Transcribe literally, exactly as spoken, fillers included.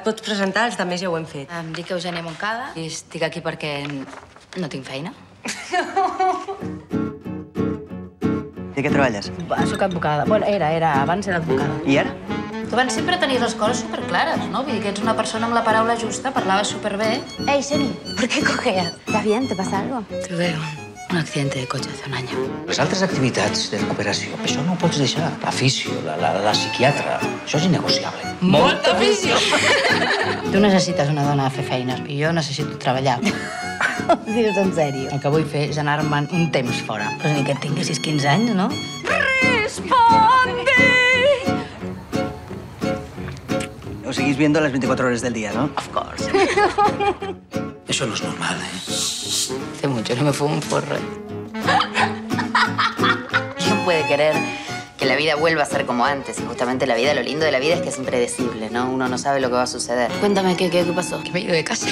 Et pots presentar, els altres ja ho hem fet. Em dic Eugènia Montcada i estic aquí perquè no tinc feina. De què treballes? Va, soc advocada. Bueno, era, era. Abans era advocada. I ara? Tu abans sempre tenies les coses superclares, no? Vull dir que ets una persona amb la paraula justa, parlaves superbé. Ei, Geni, ¿por qué cojeas? ¿Estás bien? ¿Te pasa algo? Te veo. Un accidente de cotxe hace un año. Les altres activitats de recuperació, això no ho pots deixar. La fisio, la, la, la psiquiatra, això és innegociable. Molta fisio! Tu necessites una dona a fer feines i jo necessito treballar. Ho dius en sèrio? El que vull fer és anar-me'n un temps fora. Però ni que tinguessis quinze anys, no? Responde! Lo seguís viendo a las veinticuatro horas del día, ¿no? Of course. Eso no es normal, ¿eh? Hace mucho no me fumo un porro. ¿Quién puede querer que la vida vuelva a ser como antes? Y justamente la vida, lo lindo de la vida es que es impredecible, ¿no? Uno no sabe lo que va a suceder. Cuéntame, ¿qué, qué, qué pasó? Que me he ido de casa.